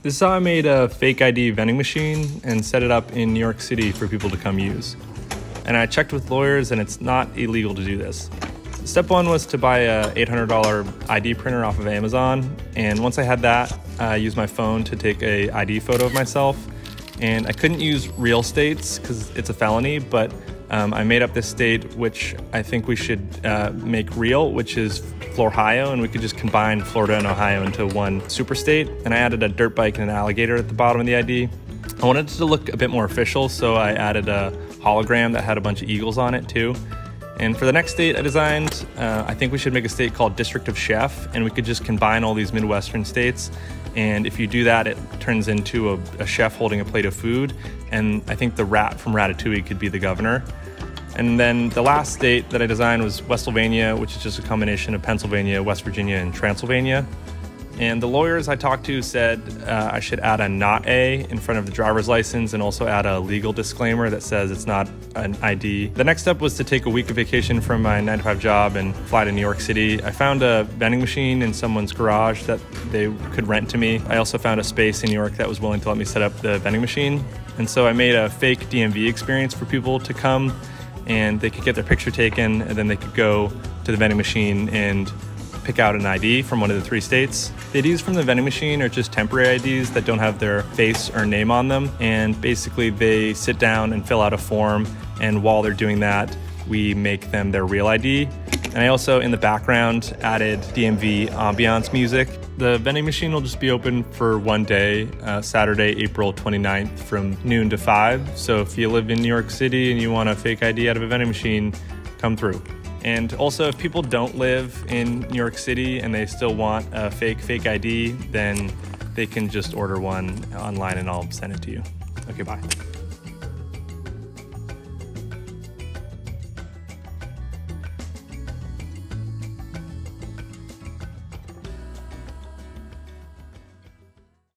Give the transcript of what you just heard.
This is how I made a fake ID vending machine and set it up in New York City for people to come use. And I checked with lawyers and it's not illegal to do this. Step one was to buy a $800 ID printer off of Amazon. And once I had that, I used my phone to take a ID photo of myself. And I couldn't use real states because it's a felony, but I made up this state, which I think we should make real, which is Florhio, and we could just combine Florida and Ohio into one super state. And I added a dirt bike and an alligator at the bottom of the ID. I wanted it to look a bit more official, so I added a hologram that had a bunch of eagles on it too. And for the next state I designed, I think we should make a state called District of Chef, and we could just combine all these Midwestern states. And if you do that, it turns into a chef holding a plate of food. And I think the rat from Ratatouille could be the governor. And then the last state that I designed was Westsylvania, which is just a combination of Pennsylvania, West Virginia, and Transylvania. And the lawyers I talked to said I should add a not A in front of the driver's license and also add a legal disclaimer that says it's not an ID. The next step was to take a week of vacation from my 9-to-5 job and fly to New York City. I found a vending machine in someone's garage that they could rent to me. I also found a space in New York that was willing to let me set up the vending machine. And so I made a fake DMV experience for people to come and they could get their picture taken and then they could go to the vending machine and pick out an ID from one of the three states. The IDs from the vending machine are just temporary IDs that don't have their face or name on them. And basically they sit down and fill out a form. And while they're doing that, we make them their real ID. And I also, in the background, added DMV ambiance music. The vending machine will just be open for one day, Saturday, April 29th from noon to 5. So if you live in New York City and you want a fake ID out of a vending machine, come through. And also, if people don't live in New York City and they still want a fake ID, then they can just order one online and I'll send it to you. Okay, bye.